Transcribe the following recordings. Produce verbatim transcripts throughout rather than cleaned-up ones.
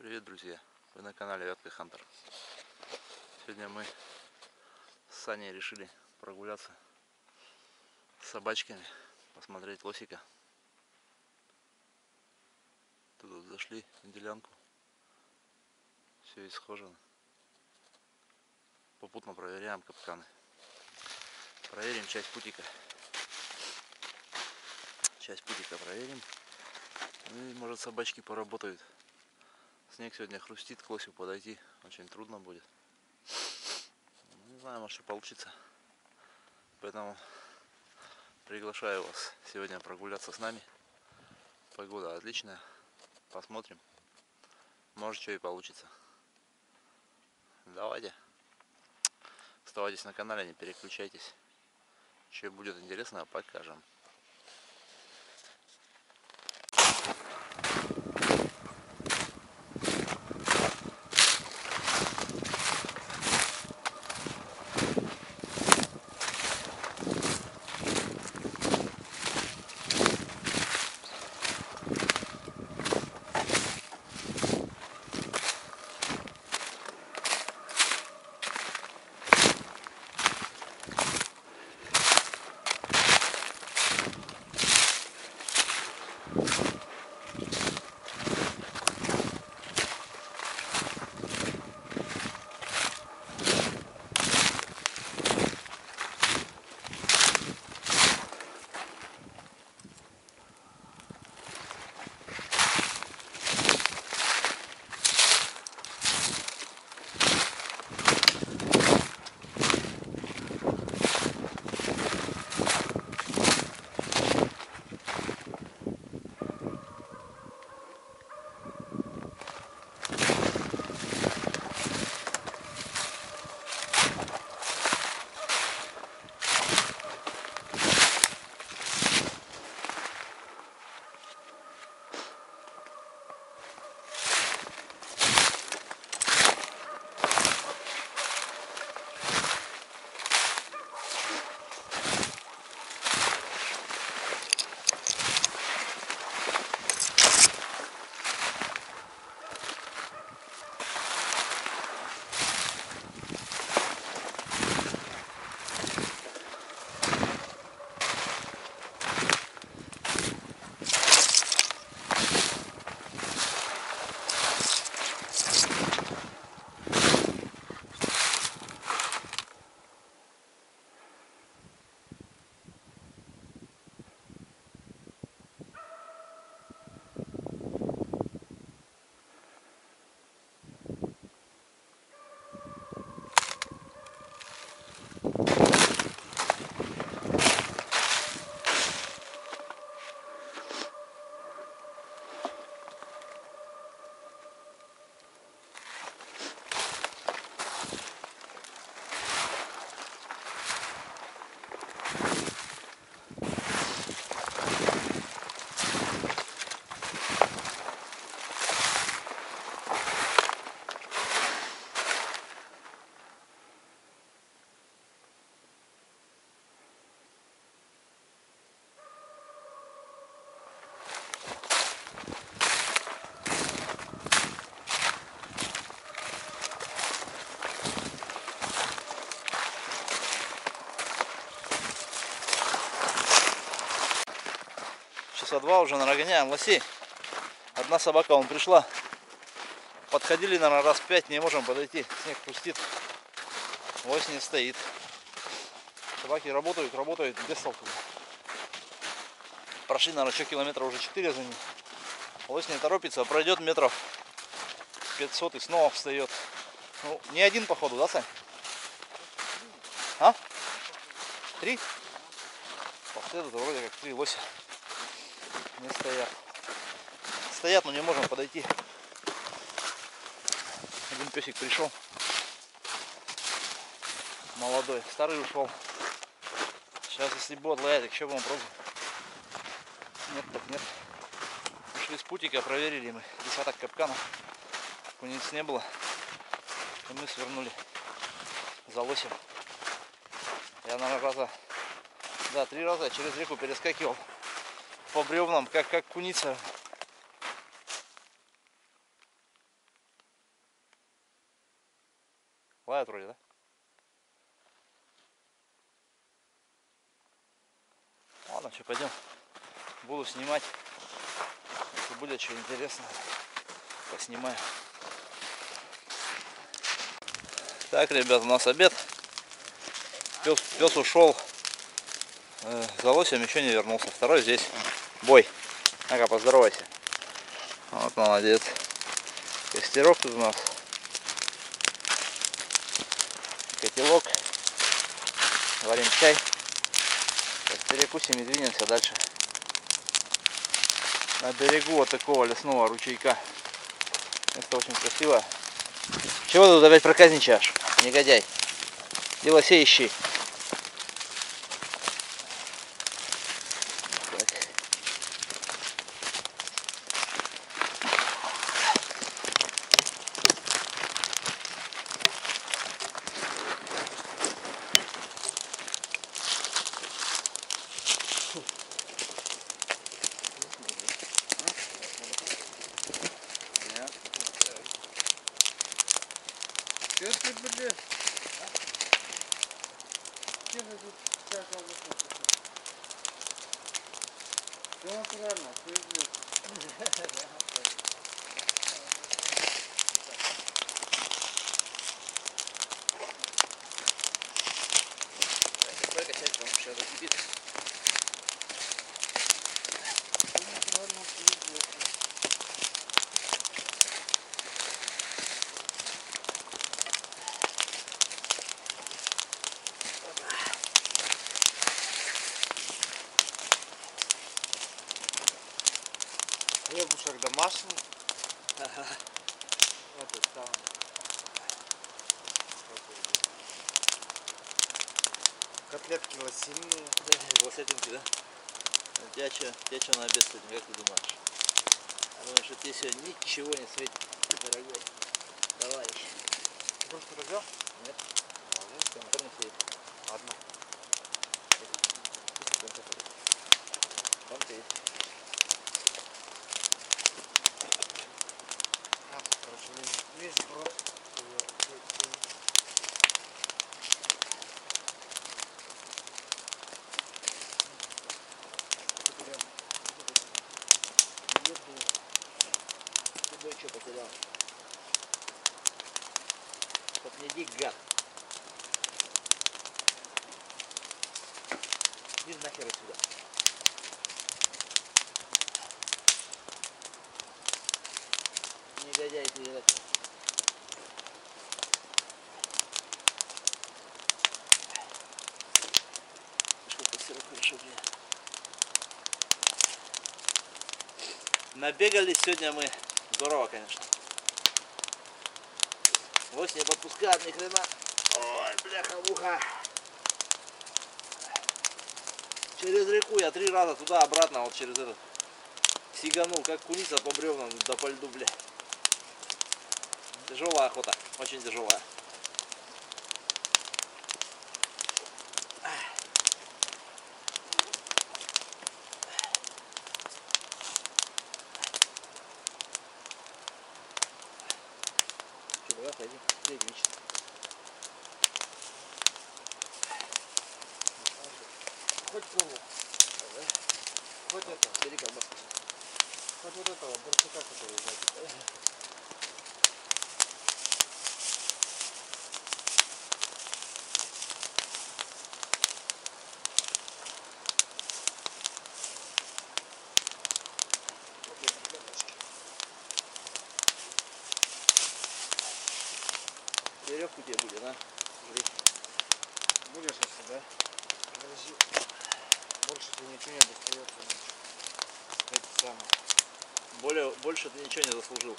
Привет, друзья! Вы на канале Вятка Хантер. Сегодня мы с Саней решили прогуляться с собачками, посмотреть лосика. Тут вот зашли на делянку, все исхожено. Попутно проверяем капканы. Проверим часть путика. Часть путика проверим. Ну и, может, собачки поработают. Снег сегодня хрустит, к лосю подойти очень трудно будет. Не знаю, может, что получится. Поэтому приглашаю вас сегодня прогуляться с нами. Погода отличная. Посмотрим. Может, что и получится. Давайте. Оставайтесь на канале, не переключайтесь. Что будет интересно, покажем. Часа два уже нагоняем лосей. Одна собака вон пришла. Подходили, наверное, раз пять, не можем подойти. Снег хрустит. Лось не стоит. Собаки работают, работают, без толку. Прошли, наверное, еще километра уже четыре за ним. Лось не торопится, пройдет метров пятьсот и снова встает. Ну, не один, походу, да, Сань? А? Три? Походу, вроде как три лося. Не стоят. Стоят, но не можем подойти. Один песик пришел. Молодой. Старый ушел. Сейчас, если бы отловят, так еще будем пробовать. Нет, так нет. Ушли с путика, проверили мы. Десяток капканов. Куниц не было. И мы свернули за лосем. Я, наверное, раза... Да, три раза через реку перескакивал. По бревнам, как, как куница. лают вроде, да? Ладно, что, пойдем. Буду снимать. Если будет что интересное, поснимаю. Так, ребят, у нас обед. Пес, пес ушел э, за лосем, еще не вернулся. Второй здесь. Бой. А-ка, поздоровайся. Вот, молодец. Костерок тут у нас. Котелок. Варим чай. Сейчас перекусим и двинемся дальше. На берегу вот такого лесного ручейка. Место очень красивое. Чего тут опять проказничаешь, негодяй? Где лосей ищи. Хлебушек домашний. Ага. Вот это там. Котлетки лосиные. Да, лосятинки, да? Тебя что на обед сегодня, как ты думаешь? Я думаю, что тебе сегодня ничего не светит, дорогой товарищ. Ты просто разъел? Нет. Молодец, контор не светит. Ладно. Там ты есть. Весь брод. Ты бы что потерял? Подгляди, гад. Иди нахер отсюда. Негодяй ты, ребята. Набегались сегодня мы здорово, конечно. Лось не подпускает ни хрена. Ой, бляха-муха. Через реку я три раза туда-обратно, вот через этот, сиганул, как куница по бревнам, да по льду, бля. Тяжелая охота, очень тяжелая. Хоть кого? Ага. Хоть это, бери колбаску. Хоть вот этого борщика, который значит. Ага. Веревку тебе будет, а? Будешь если, да? Подожди. Больше ты ничего не достается. Это самое. Более, больше ты ничего не заслужил.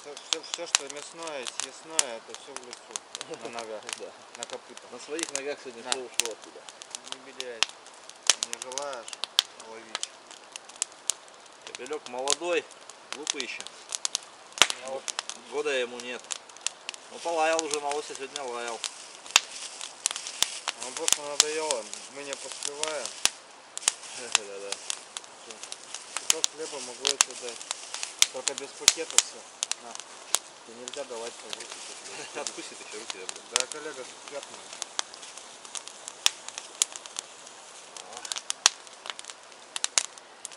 Все, все, все что мясное и съестное, это все в лесу. На ногах, да. На копытах. На своих ногах сегодня все ушло оттуда. Не беляешь. Не желаешь ловить. Кобелек молодой, глупый еще. Вот. Года ему нет. Ну полаял уже на лося, сегодня лаял. Он просто надоело, мы не поспеваем. Да-да. Кусок хлеба могу это дать. Только без пакета все. На. Палочку нельзя давать. Откусит еще руки. Да, коллега, пятна.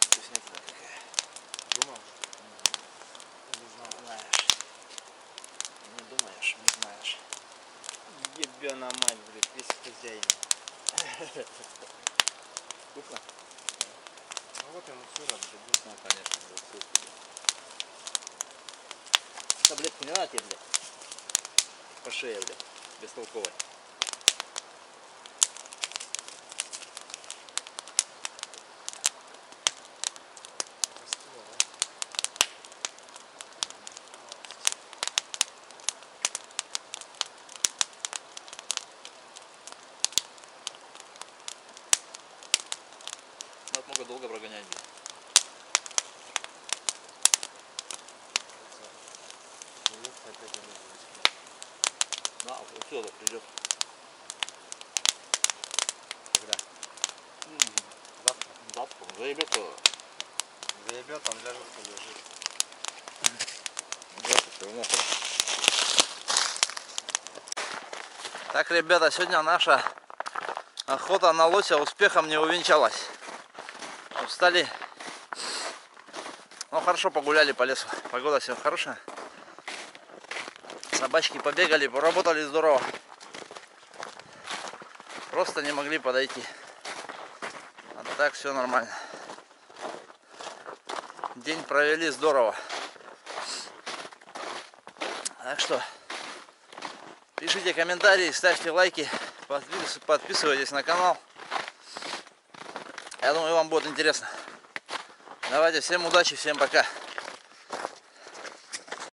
Вкуснятина какая. Думал? Не знаешь. Не думаешь, не знаешь. Ебена мать, блядь, весь хозяин. Вкусно? Ну вот ему все рад. Ну конечно, вот все. Таблетку не надо тебе, блядь. По шее, блядь. Бестолковой. Много долго прогонять. На, все, придет. Когда? Завтра. Завтра. Заебет его. Заебет, он ляжет, лежит. Завтра, так, ребята, сегодня наша охота на лося успехом не увенчалась. Устали, но хорошо погуляли по лесу, погода сегодня хорошая, собачки побегали, поработали здорово, просто не могли подойти, а так все нормально, день провели здорово, так что пишите комментарии, ставьте лайки, подписывайтесь на канал. Я думаю, вам будет интересно. Давайте, всем удачи, всем пока.